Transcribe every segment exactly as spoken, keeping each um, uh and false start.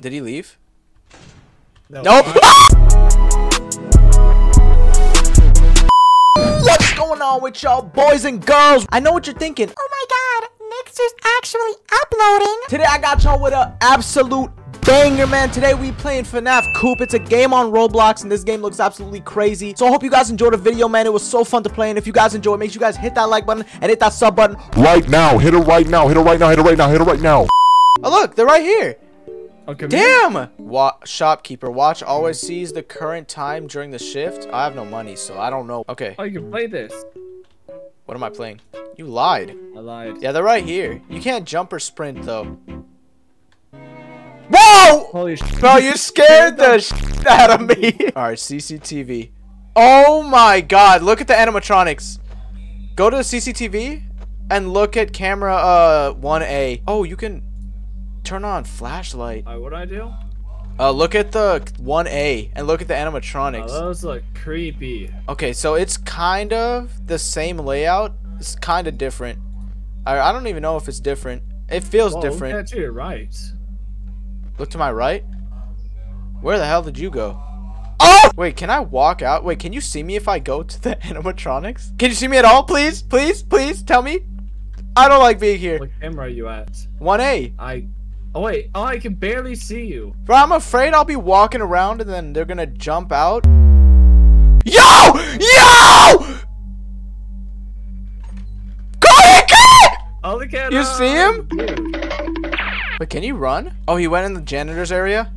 Did he leave? No. Nope. What's going on with y'all boys and girls? I know what you're thinking. Oh my god, Nxter's actually uploading. Today I got y'all with an absolute banger, man. Today we playing FNAF COOP. It's a game on Roblox, and this game looks absolutely crazy. So I hope you guys enjoyed the video, man. It was so fun to play, and if you guys enjoyed, make sure you guys hit that like button and hit that sub button. Right now, hit it right now, hit it right now, hit it right now, hit it right now. Oh look, they're right here. Okay, damn! Wa shopkeeper, watch always sees the current time during the shift. I have no money, so I don't know. Okay. Oh, you can play this. What am I playing? You lied. I lied. Yeah, they're right here. You can't jump or sprint, though. Whoa! Holy shit. Bro, you scared the shit out of me. Alright, C C T V. Oh my god, look at the animatronics. Go to the C C T V and look at camera uh one A. Oh, you can turn on flashlight. Uh, what do I do? Uh, look at the one A and look at the animatronics. Oh, those look creepy. Okay, so it's kind of the same layout. It's kind of different. I, I don't even know if it's different. It feels Whoa, different. Look at your right. Look to my right? Where the hell did you go? Oh! Wait, can I walk out? Wait, can you see me if I go to the animatronics? Can you see me at all? Please, please, please tell me. I don't like being here. What camera are you at? one A. I... Oh wait, oh I can barely see you. Bro, I'm afraid I'll be walking around and then they're gonna jump out. Yo! Yo! Oh, look at you, see him? But can you run? Oh, he went in the janitor's area?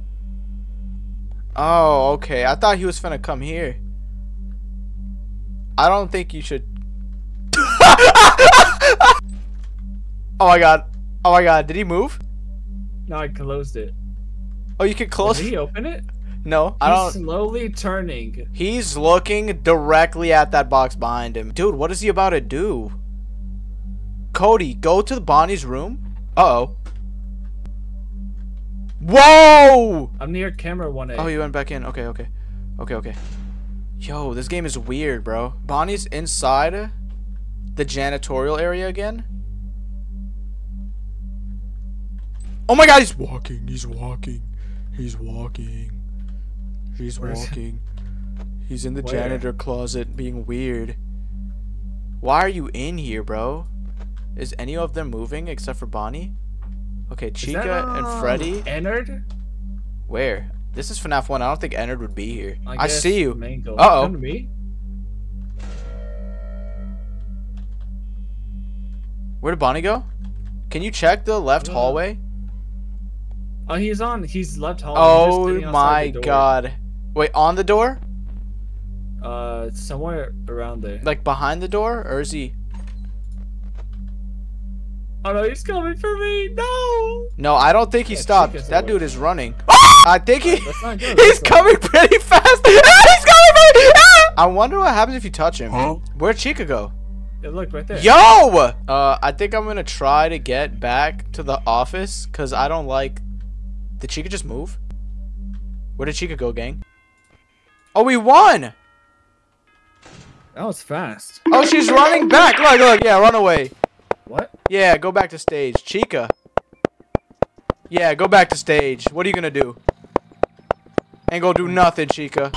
Oh, okay. I thought he was finna come here. I don't think you should. Oh my god. Oh my god, did he move? No, I closed it. Oh, you can close it? Did he open it? No, He's I don't. He's slowly turning. He's looking directly at that box behind him. Dude, what is he about to do? Cody, go to Bonnie's room. Uh-oh. Whoa! I'm near camera one A. Oh, you went back in. Okay, okay. Okay, okay. Yo, this game is weird, bro. Bonnie's inside the janitorial area again. Oh my god, he's walking, he's walking, he's walking, he's walking. He's in the Where? janitor closet being weird. Why are you in here, bro? Is any of them moving except for Bonnie? Okay, Chica that, uh, and Freddy. Ennard? Where? This is FNAF one. I don't think Ennard would be here. I, I see you. Uh-oh. Where did Bonnie go? Can you check the left yeah. hallway? Oh, he's on. He's left hallway. Oh my god! Wait, on the door? Uh, somewhere around there. Like behind the door, or is he? Oh no, he's coming for me! No! No, I don't think he yeah, stopped. That dude is running. I think he. That's not good. He's That's coming not... pretty fast. He's coming pretty fast. I wonder what happens if you touch him. Huh? Where'd Chica go? It looked right there. Yo! Uh, I think I'm gonna try to get back to the office because I don't like. Did Chica just move? Where did Chica go, gang? Oh, we won! That was fast. Oh, she's running back. Look, look. Yeah, run away. What? Yeah, go back to stage. Chica. Yeah, go back to stage. What are you gonna do? Ain't gonna do nothing, Chica.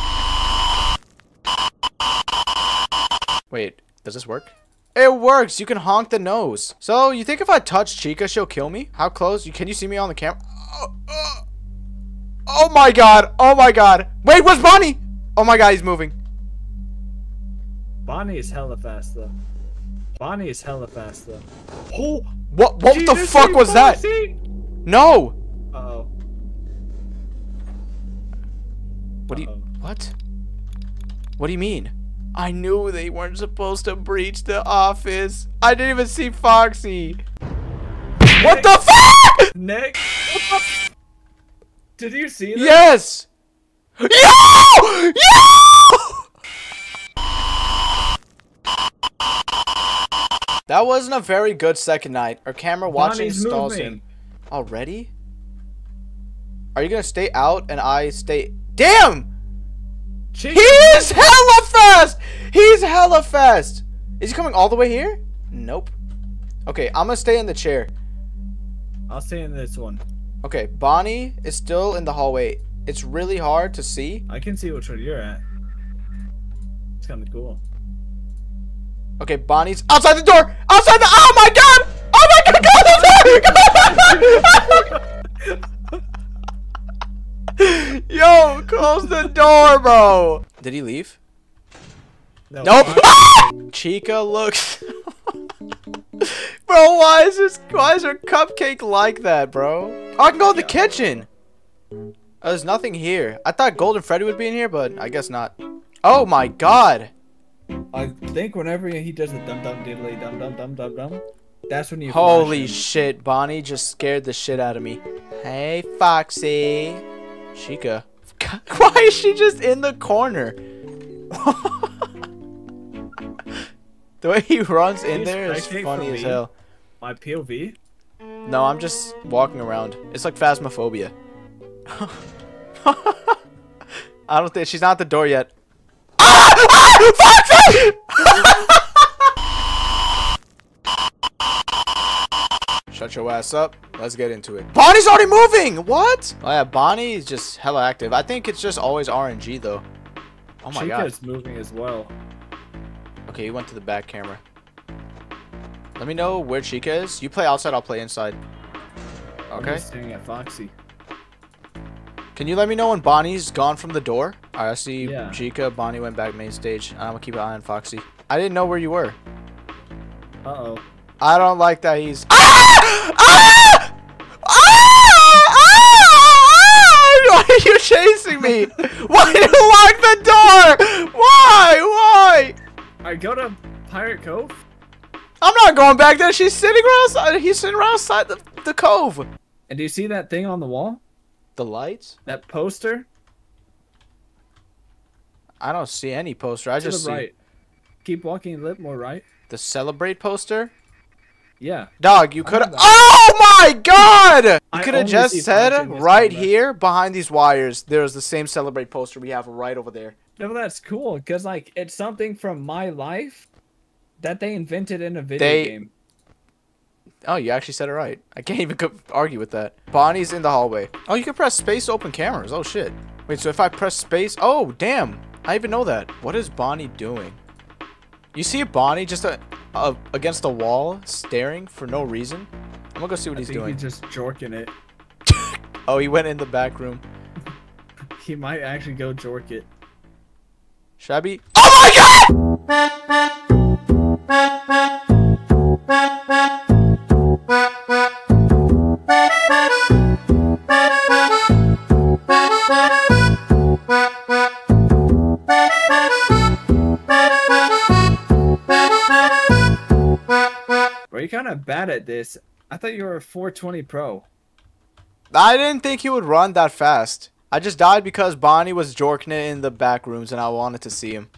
Wait, does this work? It works. You can honk the nose. So, you think if I touch Chica, she'll kill me? How close? Can you see me on the camera? Oh my god, oh my god. Wait, where's Bonnie? Oh my god, he's moving. Bonnie is hella fast though. Bonnie is hella fast though. Oh, what what the fuck was that? No. Uh oh. What do you what? What do you mean? I knew they weren't supposed to breach the office. I didn't even see Foxy. What the fuck? Nick. Did you see that? Yes! Yo! Yo! That wasn't a very good second night. Our camera watching stalls him. Already? Are you gonna stay out and I stay... Damn! Chicken. He's hella fast! He's hella fast! Is he coming all the way here? Nope. Okay, I'm gonna stay in the chair. I'll stay in this one. Okay, Bonnie is still in the hallway. It's really hard to see. I can see which one you're at. It's kind of cool. Okay, Bonnie's outside the door! Outside the- Oh my god! Oh my god! Close the door! Yo, close the door, bro! Did he leave? No, nope! Ah! Chica looks... Bro, why is this- why is her cupcake like that, bro? Oh, I can go in the kitchen! Oh, there's nothing here. I thought Golden Freddy would be in here, but I guess not. Oh my god! I think whenever he does the dum dum diddly dum dum dum dum dum, that's when you. Holy shit, Bonnie just scared the shit out of me. Hey, Foxy. Chica. God, why is she just in the corner? The way he runs in there is funny as hell. My P O V? No, I'm just walking around. It's like Phasmophobia. I don't think she's not at the door yet. Foxy! Shut your ass up. Let's get into it. Bonnie's already moving! What? Oh yeah, Bonnie is just hella active. I think it's just always R N G though. Oh my god. Chica's moving as well. Okay, you went to the back camera. Let me know where Chica is. You play outside, I'll play inside. Okay. I'm staring at Foxy. Can you let me know when Bonnie's gone from the door? Alright, I see yeah. Chica, Bonnie went back main stage. I'm gonna keep an eye on Foxy. I didn't know where you were. Uh-oh. I don't like that he's- ah! Ah! Ah! Ah! Why are you chasing me? Why did you lock the door? Why? Why? I go to Pirate Cove? I'm not going back there. She's sitting outside. He's sitting outside the, the cove. And do you see that thing on the wall? The lights? That poster? I don't see any poster. I to just the right. See... Keep walking a little more right. The celebrate poster? Yeah. Dog, you could have. Oh my god! You could have just said right here behind these wires. There's the same celebrate poster we have right over there. No, that's cool because like it's something from my life that they invented in a video they... game. Oh, you actually said it right. I can't even argue with that. Bonnie's in the hallway. Oh, you can press space to open cameras. Oh, shit. Wait, so if I press space... Oh, damn. I didn't even know that. What is Bonnie doing? You see Bonnie just uh, uh, against the wall, staring for no reason? I'm gonna go see what I he's think doing. He's just jorking it. Oh, he went in the back room. He might actually go jork it. Shabby. Oh my god! You're kind of bad at this. I thought you were a four twenty pro. I didn't think he would run that fast. I just died because Bonnie was jorking it in the back rooms and I wanted to see him.